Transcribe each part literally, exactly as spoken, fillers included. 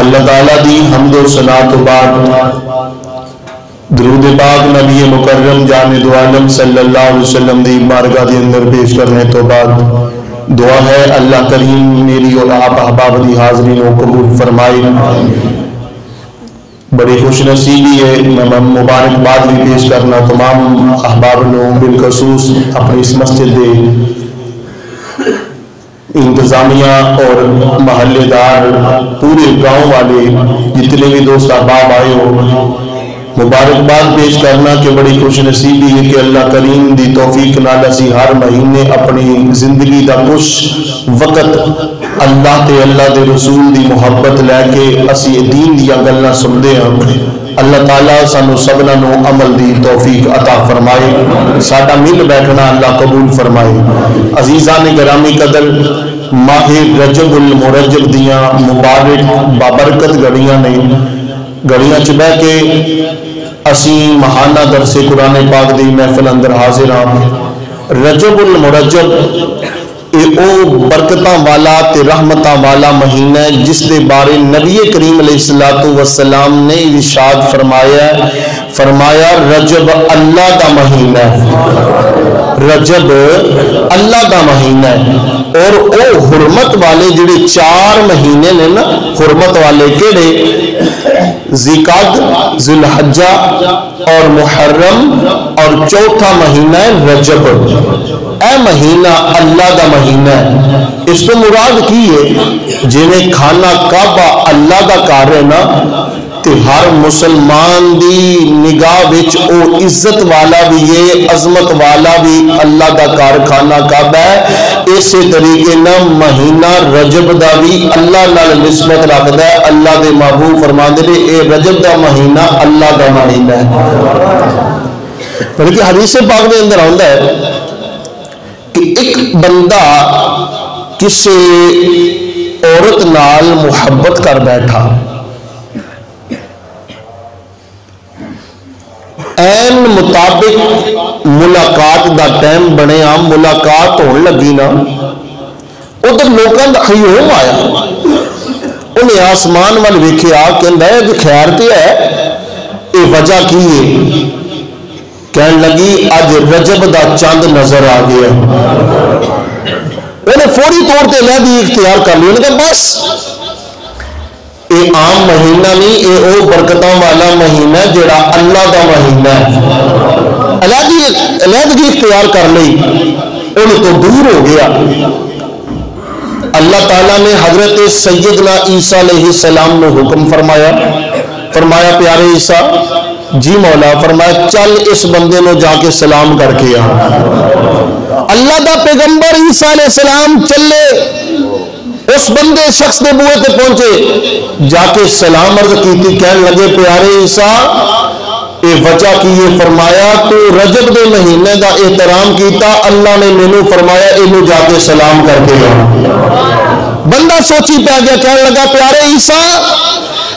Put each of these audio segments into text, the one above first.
अल्लाह ताला दी हमदो सनात बाद दरूद पाक नबी मुकर्रम जाने दो आलम सल्लल्लाहु अलैहि वसल्लम दी बारगाह दे अंदर पेश करने तो बाद दुआ है अल्लाह करीम मेरी और आप अहबाब दी हाज़री को कबूल फरमाए। बड़ी खुश नसीबी है, मैं मुबारकबाद भी पेश करना तमाम अहबाब नो बिलखसूस अपनी इस मस्जिद दे इंतजामिया और महल्लेदार पूरे गांव वाले जितने भी दोस्त अहबाब आए हो मुबारकबाद पेश करना कि बड़ी खुश नसीबी है कि अल्लाह करीम दी तौफीक नाल असीं हर महीने अपनी जिंदगी का कुछ वक़्त अल्लाह ते अल्लाह दे रसूल दी मुहब्बत लैके असीं दीन दीयां गल्लां सुनदे हां। अल्लाह ताला सानू सबना नू अमल दी तौफीक अता फरमाए, साडा मिल बैठना अल्लाह कबूल फरमाए। अजीज़ा ने गिरामी कदर माहे रजबुल मुरजब दियां मुबारक बाबरकत घड़ियां ने घड़ियां च बह के असी महाना दरसे कुरान पाक दी महफिल अंदर हाजिर हाँ। रजबुल मुरजब ओ बरकतां वाला ते रहमतां वाला महीना है जिसके बारे नबी करीम अलैहिस्सलातु वस्सलाम ने इरशाद फरमाया फरमाया रजब अल्लाह का महीना है, रजब अल्लाह का महीना है। और ओ हुरमत वाले जिहड़े चार महीने ने ना, हुरमत वाले केड़े? ज़िलक़अद, ज़ुलहज्जा और मुहर्रम और चौथा महीना है रजब। ए महीना अल्लाह का महीना है। इसको मुराद की है जिन्हें खाना काबा अल्लाह का घर है ना, तो हर मुसलमान दी निगाह विच ओ इज्जत वाला भी है, अजमत वाला भी अल्लाह का कारखाना काबा है। इसे तरीके ना महीना रजब का भी अल्लाह नाल निस्बत रखता है। अल्लाह के महबूब फरमाते ने ये रजब का महीना अल्लाह का महीना है। बल्कि हदीस पाक के अंदर आता है कि एक बंदा किसी औरत नाल मुहब्बत कर बैठा, ऐन मुताबिक मुलाकात का टाइम बने आम मुलाकात होने लगी ना, उधर लोगों का हजूम आया। उन्हें आसमान वाल वेखिया, कहता है कि खैर तो है, ये वजह की है? कहन लगी अज रजब का चंद नजर आ गया। उन्हें फौरी तौर पर लह दी इख्तियार कर ली। उन्हें बस ये आम महीना नहीं, ये ओ बरकतों वाला महीना जेड़ा अल्लाह का महीना है। अलहदगी इख्तियार कर ली, उन तो दूर हो गया। अल्लाह ताला ने हजरत सैयदना ईसा अलैहिस्सलाम ने हुक्म फरमाया फरमाया प्यारे ईसा जी मौला, फरमाया चल इस बंदे को जाके सलाम करके आ। अल्लाह का पैगंबर ईसा अलैहिस्सलाम चले उस बंदे शख्स के बूहे ते पहुंचे, जाके सलाम अर्ज की, कहन लगे प्यारे ईसा ये वजह की है? फरमाया तू रजब के महीने का एहतराम किया, अल्लाह ने मैनू फरमाया इनू जाके सलाम करके आ। बंदा सोची पै गया, कहन लगा प्यारे ईसा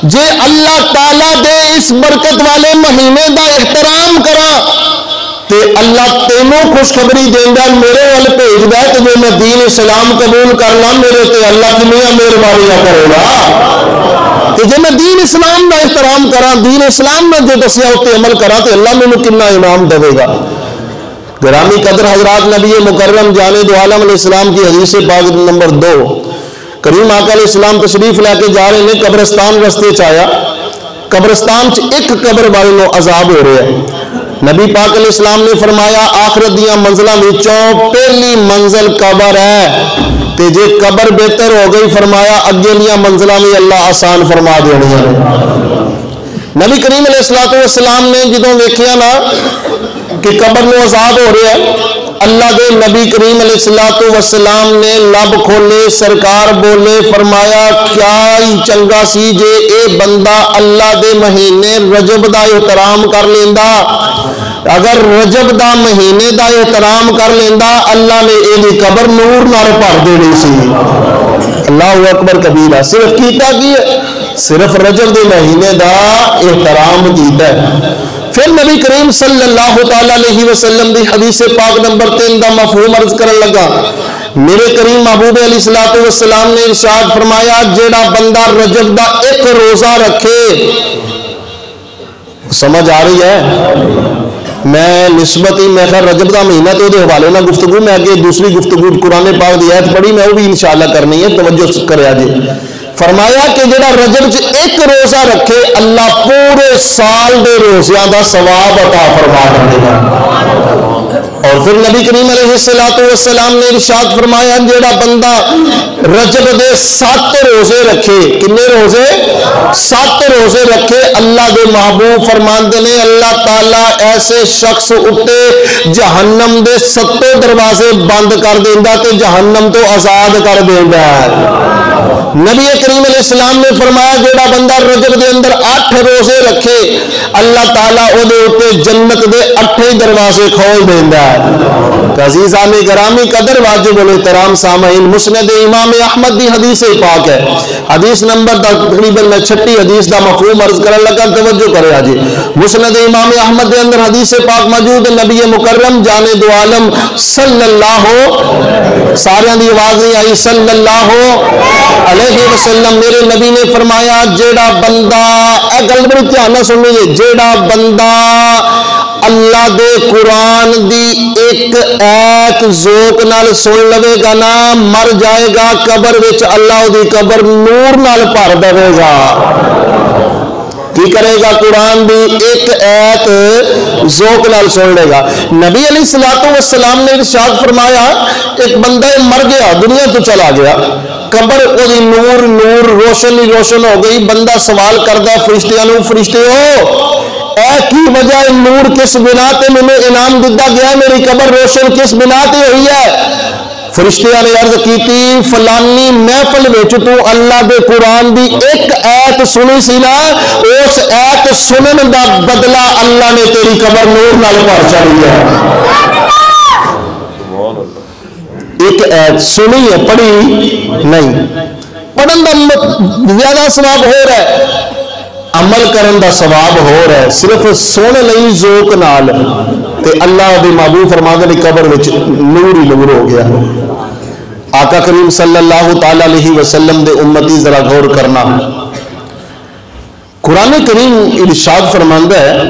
जे अल्लाह ताला दे इस बरकत वाले महीने का एहतराम करा ते अल्लाह तेनों खुशखबरी देंदा मेरे वाल भेजदा ते जे मैं दीन इस्लाम कबूल कर ला मेरे ते अल्लाह कितनी मेहरबानियां करेगा। ते जे मैं दीन इस्लाम का एहतराम करा, दीन इस्लाम में जो दसिया उत्ते अमल करा तो अल्लाह मैनूं कितना इनाम देगा। ग्रामी कदर हजरात नबी मुकर्रम जाने दो आलम अलैहिस्सलाम की हदीस पाक नंबर दो करीम आका अलैहिस्सलाम तशरीफ लाके जा रहे हैं। कब्रस्तान रस्ते च आया, कब्रस्तान च एक कब्र वाले नूं अजाब हो रहा है। नबी पाक अलैहिस्सलाम ने फरमाया आखिरत दियां मंजिलों विचों पहली मंजिल कबर है, ते जे कबर बेहतर हो गई फरमाया अगे दियां मंजिलों भी अल्लाह आसान फरमा देणियां ने। नबी करीम अलैहिस्सलाम ने जदों वेखिया ना कि कबर नूं आजाद हो रहा है, अल्लाह दे नबी करीम अलैहिस्सलाम ने लब खोले, सरकार बोले, फरमाया क्या ही चंगा सी जे ए बंदा अल्लाह दे महीने रजब का एहतराम कर लेंदा। अगर रजब का महीने का एहतराम कर लेंदा अल्लाह ने इहदी कबर नूर नाल भर देनी सी। अल्लाह अकबर कबीरा। सिर्फ कीता की है? सिर्फ रजब के महीने का एहतराम कीता। फिर नबी करीम सल्लल्लाहु अलैहि वसल्लम दी हदीस पाक नंबर तीन का मफहूम अर्ज करन लगा मेरे करीम महबूब अली सलातो वसलाम ने इरशाद फरमाया, जेड़ा बंदा रजब दा एक रोजा रखे, समझ आ रही है मैं निस्बत ही मैं खैर रजब का महीना तो वो हवाले ना गुफ्तगू, मैं अगे दूसरी गुफ्तगू कुरान पाक की आयत पढ़ी मैं वो भी इंशाअल्लाह करनी है, तवज्जो करा जी। फरमाया कि जेड़ा रजब च एक रोजा रखे अल्लाह पूरे साल के रोजिया का सवाब अता फरमा देगा। और फिर नबी करीम अलैहिस्सलातु वस्सलाम ने इरशाद फरमाया, जेड़ा बंदा रजब दे सात रोजे रखे, कितने रोजे? सात रोजे रखे। अल्लाह के महबूब फरमाते ने अल्लाह ताला ऐसे शख्स उत्ते जहन्नम दे सत्ते दरवाजे बंद कर देंदा ते जहन्नम तो आजाद कर देंदा है। नबी करीम अलैहिस्सलाम ने फरमाया, जेड़ा बंदा रजब के अंदर आठ रोजे रखे अल्लाह ताला ओदे उत्ते जन्नत दे अठे दरवाजे खोल देंदा है। अज़ीज़ाने गिरामी कदर वाजिब उल इहतराम सामईन, मुस्नद इमाम अहमद की हदीस पाक है, हदीस नंबर तकरीबन मैं छठी हदीस का मफहूम अर्ज करन लगा, तवज्जो करें जी। मुस्नद इमाम अहमद के अंदर हदीस पाक मौजूद, नबी मुकर्रम जाने दो आलम सल्लल्लाहु सारियां दी आवाज़ नहीं आई, सल्लल्लाहु वसल्लम मेरे नबी ने फरमाया, जेड़ा बंदा ए गल बड़ी ध्यान नाल सुन लीजिए, जेड़ा बंदा अल्लाह दे कुरान दी एक ऐत जोक नाल सुन लवेगा ना, मर जाएगा कबर विच अल्लाह दी कबर नूर नाल भर देवेगा। की करेगा? कुरान दी एक ऐत जोक नाल सुन लेगा। नबी अलैहिस्सलातु वस्सलाम ने इरशाद फरमाया, एक बंदा मर गया, दुनिया तो चला गया, कबर ओदी नूर नूर रोशन ही रोशन हो गई। बंदा सवाल करता फरिश्तियां नूं, फरिश्ते हो ऐ की वजह, नूर किस बिना ते मैनूं इनाम दिता गया, मेरी कबर रोशन किस बिना ते हुई है? फरिश्तियां ने अर्ज की, फलानी महफल विच तू अल्लाह दे कुरान दी एक ऐत सुनी सी ना, उस ऐत सुनन दा बदला अल्लाह ने तेरी कबर नूर नाल भर छड़ी है। एक ऐत सुनी है, पढ़ी नहीं, पढ़न का ज्यादा सवाब हो रहा है, अमल करन का सवाब हो रहा है, सिर्फ सुन लई जोक नाल ते अल्लाह दे महबूब फरमांदे ने कबर विच नूर ही नूर हो गया। आका करीम सल्लल्लाहु तआला अलैहि वसल्लम दे उम्मती जरा गौर करना, कुरान करीम इरशाद फरमांदा है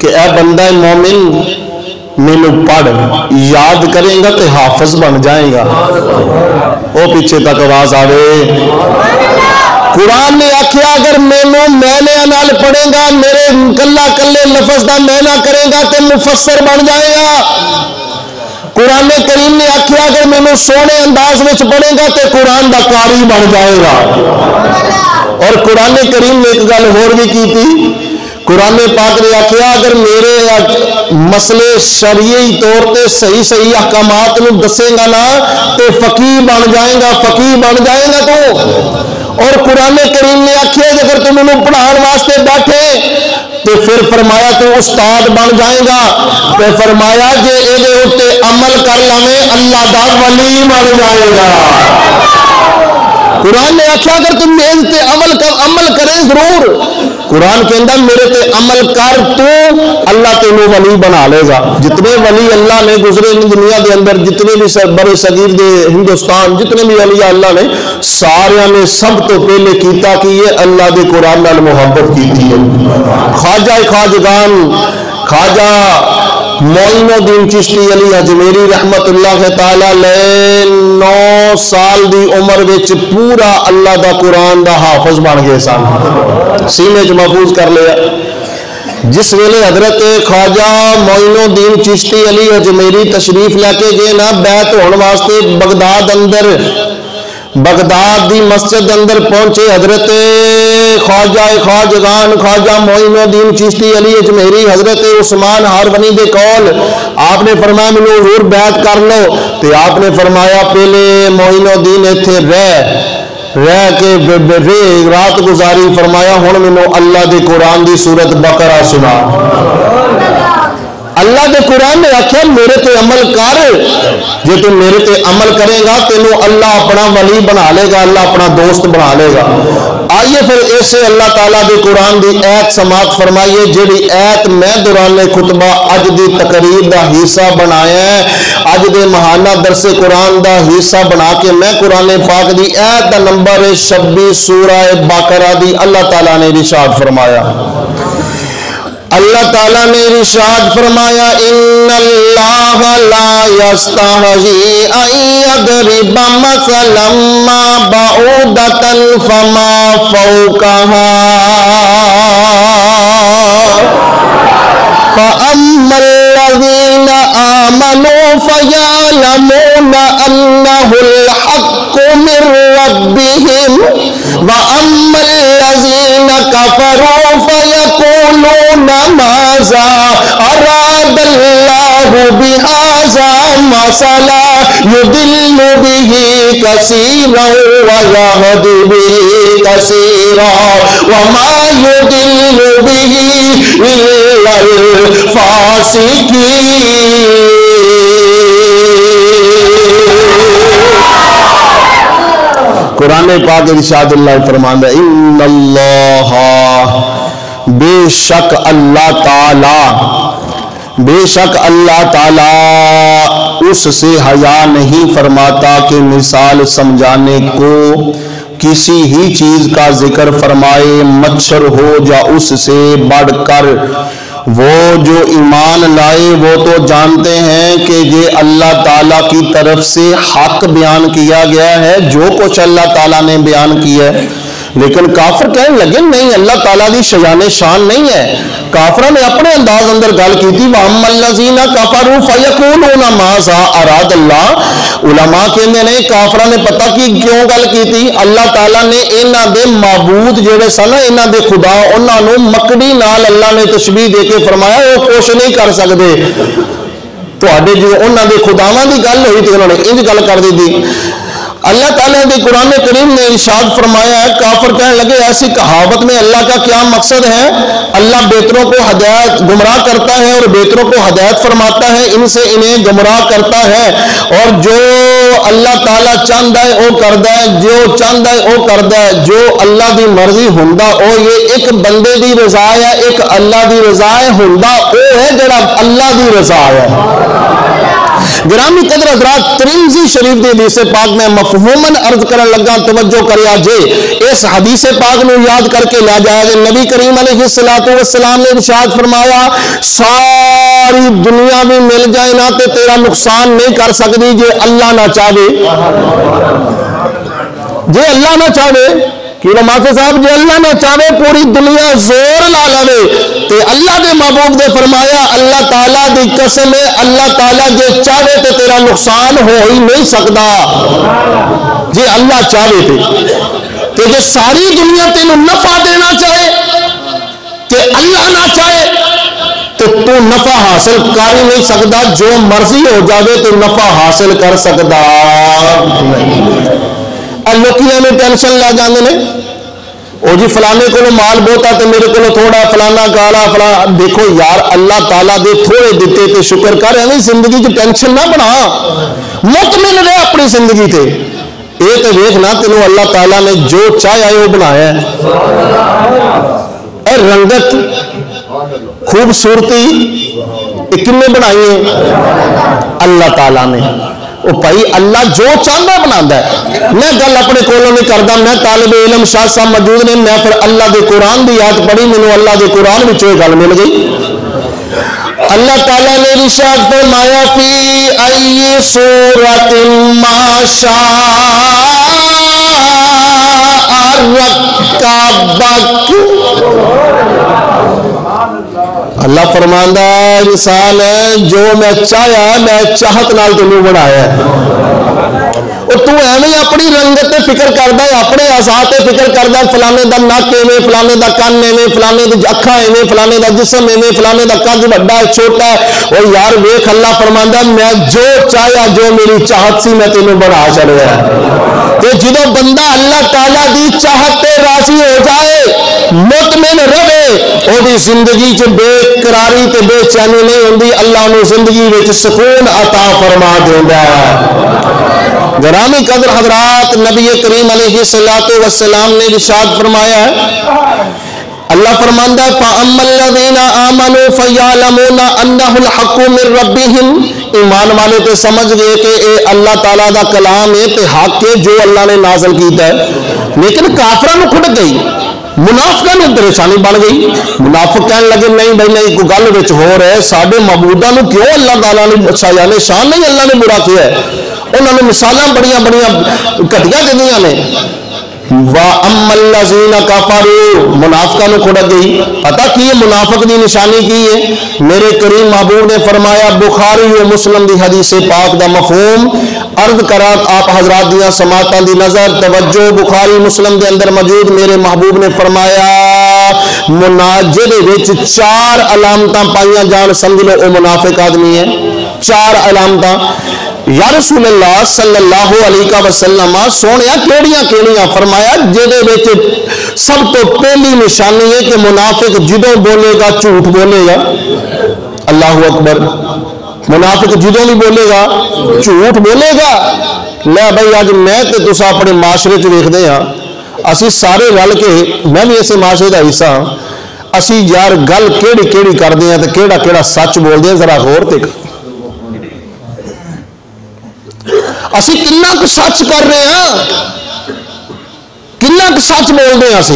कि ए बंदा मोमिन मैनू पढ़, याद करेगा तो हाफिज बन जाएगा। वो पीछे तक आवाज आवे, कुरान ने आख्या अगर मैनू मैनिया नाल पढ़ेगा, मेरे कला कले लफ्ज का मैना करेगा तो मुफस्सर बन जाएगा। कुरान करीम ने आख्या अगर मैनू सोहने अंदाज में पढ़ेगा तो कुरान का कारी बन जाएगा। और कुरान करीम ने एक गल होर भी की थी, कुरान पाक ने आख्या अगर मेरे मसले शरीयी तौर पर सही सही अहकामात को दसेगा ना तो फकीह बन जाएगा, फकीह बन जाएगा तू। और कुरान करीम ने आख्या अगर तू मैनू पढ़ाने वास्ते बैठे तो फिर फरमाया तू उस्ताद बन जाएगा, तो फरमाया जे ये उत्ते अमल कर लवे अल्लाह दा वली बन जाएगा। कुरान ने आख्या अगर तुम मेरे ते अमल कर, अमल करें जरूर, कुरान कहता मेरे पे अमल कर तू अल्लाह तेनों वली बना लेगा। जितने वली अल्लाह ने गुजरे दुनिया के अंदर, जितने भी बड़े सगीर दे हिंदुस्तान, जितने भी वली अल्लाह ने सारे ने सब तो पहले किया कि ये अल्लाह के कुरान नाल मुहब्बत की है। ख्वाजा ख्वाजगान ख्वाजा मोइन उद्दीन चिश्ती अली अजमेरी रहमतुल्लाह तआला अलैह नौ साल की उम्र विच पूरा अल्लाह का कुरान का हाफिज बन गए सन, सीने च महफूज कर लिया। जिस वेले हजरत ख्वाजा मोइन उद्दीन चिश्ती अली अजमेरी तशरीफ लैके गए ना बैत होने वास्ते बगदाद अंदर, बगदाद की मस्जिद अंदर पहुंचे, हजरत ख्वाजा ख्वाजगान ख्वाजा मोइन उद्दीन चिश्ती अली अजमेरी हजरत उस्मान हारवनी दे कौल, आपने फरमाया मैनू हजूर बैत कर लो, तो आपने फरमाया पहले मोइन उद्दीन इत्थे रह रह के रे रात गुजारी, फरमाया हुण मैनू अल्लाह दे कुरान दी सूरत बकरा सुना। अल्लाह के कुरान ने आख्या मेरे ते अमल कर, जो तू मेरे ते अमल करेगा तेनों अल्लाह अपना वली बना लेगा, अल्लाह अपना दोस्त बना लेगा। आइए फिर इसे अल्लाह ताला दे कुरान दी ऐत समाप्त फरमाइए, जिहड़ी ऐत मैं दौरान खुतबा अज दी तकरीर दा हिस्सा बनाया है, अज दे महाना दरसे कुरान दा हिस्सा बना के मैं कुरान पाक दी ऐत दा नंबर छब्बीस सूरा बाकरा दी अल्लाह ताला ने इरशाद फरमाया। अल्लाह ताला ने इरशाद फरमाया, इन्नल्लाह ला यस्तहज़ी अन यदरिब मसलन मा बऊदतन फमा फौकहा फअम्मल्लज़ीना आमनू फयअलमूना अन्नहुल हक्कु मिन रब्बिहिम वअम्मल्लज़ीना कफरू फयक़ूलूना माज़ा अरादल्लाहु बिहाज़ा मसला युदिल्लु बिही कसीरन वयहदी बिही कसीरन वमा युदिल्लु बिही इल्लल फासिकीन। कुरान पाक इरशादुल्लाह फरमाता है, इन्नल्लाह बेशक अल्लाह ताला बेशक अल्लाह ताला उससे हया नहीं फरमाता कि मिसाल समझाने को किसी ही चीज का जिक्र फरमाए, मच्छर हो या उससे बढ़कर। वो जो ईमान लाए वो तो जानते हैं कि ये अल्लाह ताला की तरफ से हक बयान किया गया है, जो कुछ अल्लाह ताला ने बयान किया है। लेकिन काफिर कहने लगे नहीं, अल्लाह ताला दी शयाने शान नहीं है। काफिरों ने अपने अंदाज अंदर गल की थी, वम्मल्लज़ीना कफरू फयक़ूलूना माज़ा अरादल्लाह। उलमा कहते ने काफिरों ने पता की क्यों गल की थी, अल्लाह ताला ने इन्हां दे माबूद जिहड़े सन, इन्हां दे खुदा, उन्हां नूं मकड़ी नाल अल्लाह ने तशबीह दे के फरमाया वो कुछ नहीं कर सकदे। तुहाडे जो उन्हां दे खुदावां दी गल होई ते उन्होंने इंज गल कर दी। अल्लाह ताला ने कुरान करीम ने इरशाद फरमाया है, काफिर कहने लगे ऐसी कहावत में अल्लाह का क्या मकसद है, अल्लाह बेहतरों को हदायत गुमराह करता है और बेहतरों को हदायत फरमाता है, इनसे इन्हें गुमराह करता है, और जो अल्लाह ताला चाहता है वो करता है, जो चाहता है वो करता है, जो अल्लाह की मर्जी हुंदा और ये एक बंदे की रजा है, एक अल्लाह की रजा है, हुंदा वो है जरा अल्लाह की रजा है। ग्रामी कदर हज़रात तिरमिज़ी शरीफ दी हदीस पाक में मफहूमन अर्ज करन लगा, तवज्जो करिया जे इस हदीस पाक नू याद करके ला जाया जे नबी करीम अलैहिस्सलातु वस्सलाम ने इरशाद फरमाया, सारी दुनिया भी मिल जाए ना ते तेरा नुकसान नहीं कर सकदी जे अल्लाह ना चाहे। जे अल्लाह ना चाहे कि माफी साहब, जे अल्लाह ना चाहे पूरी दुनिया जोर ला लवे, ते अल्लाह दे महबूब ने फरमाया अल्लाह ताला दी कसम है, अल्लाह ताला जे चाहे ते तेरा नुकसान हो ही नहीं सकता जे अल्लाह चाहे ते, ते जे सारी दुनिया तेनू नफा देना चाहे ते अल्लाह ना चाहे तो तू नफा हासिल कर ही नहीं सकता, जो मर्जी हो जावे तू नफा हासिल कर सकता। लोकियां में टेंशन ला जाते हैं ओ जी फलाने को माल बोता तो मेरे को थोड़ा, फलाना काला फला, देखो यार अल्लाह ताला दे थोड़े दिते ते शुक्र कर, ऐवें जिंदगी च टेंशन ना बना, मुतमिन रह अपनी जिंदगी ते, ये तो वेख ना तेनों अल्लाह ताला ने जो चाहे वो बनाया है। रंगत खूबसूरती किन्ने बनाई है, अल्लाह ताला ने। ओ भाई अल्लाह जो चाहता बनाता है, मैं गल अपने कोलों नहीं करता, मैं तालिबे इल्म शाह साहब मौजूद ने, मैं फिर अल्लाह के कुरान की याद पढ़ी, मैनू अल्लाह के कुरान में यह गल मिल गई। अल्लाह ताला ने इरशाद फरमाया, फी अय्यि सूरतिन मा शाअ रक्कबक। अल्लाह फरमांदा है, इंसान है जो मैं चाहया मैं चाहत नाल तेनू बनाया और तू ऐवें अपनी रंगत ते फिक्र करदा है, अपने आसात ते फिक्र करदा है, फलाने दा नक एवें, फलाने दा कन्न एवें, फलाने दी अखां एवें, फलाने दा जिस्म एवें, फलाने दा कद वड्डा है छोटा है। और यार वेख अल्लाह फरमांदा मैं जो चाहया जो मेरी चाहत सी मैं तेनू बना छड़या। ते जदों बंदा अल्लाह ताला दी चाहत ते राजी हो जाए, मुतमिन रहे, ओदी जिंदगी च बेकरारी ते बेचैनी नहीं होंदी, अल्लाह नू जिंदगी विच सुकून अता फरमा देंदा है। गिरामी कदर हजरात, नबी करीम अलैहिस्सलातु वस्सलाम ने इरशाद फरमाया है, अल्लाह फरमांदा है फअम्मल लज़ीना आमनू फयअलमूना अन्नहुल हक्कु मिन रब्बिहिम, ईमान वाले तो समझ गए कि ये अल्लाह ताला दा कलाम है ते हक है जो अल्लाह ने नाज़िल कीता है। लेकिन काफरां नू खुट गई, मुनाफिकां नूं परेशानी बन गई। मुनाफिक कहने लगे नहीं भाई नहीं, कोई गल विच होर है, साडे महबूबां नूं क्यों अल्लाह ताला ने अच्छा यानी शान नहीं अल्लाह ने बुरा किया है। उन्होंने मिसालां बड़िया बड़िया घटिया दित्तियां ने। वा अम्मल लज़ीना काफरू, मुनाफिकां नूं खुड़ गई। पता की है मुनाफिक दी निशानी की है? मेरे करीम महबूब ने फरमाया, बुखारी और मुस्लिम दी हदीस पाक दा मफहूम अर्ज करा आप हजरात दियां समातां दी नजर तवज्जो, बुखारी मुस्लिम दे अंदर मौजूद। मेरे महबूब ने फरमाया मुनाजरे विच चार अलामतां पाईयां जान, समझ लो ओ मुनाफिक आदमी है। चार अलामतां या रसूल अल्लाह सल्लल्लाहु अलैहि वसल्लम सोनिया केड़ियां केड़ियां? फरमाया जेदे विच सब तो पहली निशानी है कि मुनाफिक जिदों बोलेगा झूठ बोलेगा। अल्लाहू अकबर, मुनाफिक जिदों भी बोलेगा झूठ बोलेगा। मैं भाई अज मैं तो तुसा अपने माशरे च वेखदे हाँ, असी सारे रल के, मैं भी इसे माशरे का हिस्सा हाँ, असी यार गल केड़ी केड़ी करते हैं तो केड़ा केड़ा सच बोलते हैं। जरा होर ते असी किन्ना क सच कर रहे हैं, किन्ना क सच बोलते हैं असी।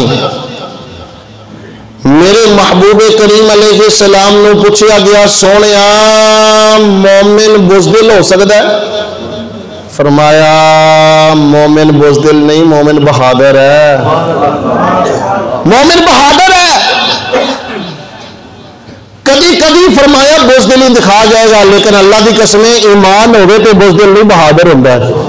मेरे महबूब करीम अलैहिस्सलाम ने पूछा गया सोनिया मोमिन बुजदिल हो सकता है? फरमाया मोमिन बुजदिल नहीं, मोमिन बहादुर है, मोमिन बहादुर है। कभी कभी फरमाया बुजदिल ही दिखा जाएगा, लेकिन अल्लाह की कसमें ईमान होवे तो बुजदिल नहीं बहादुर होता है।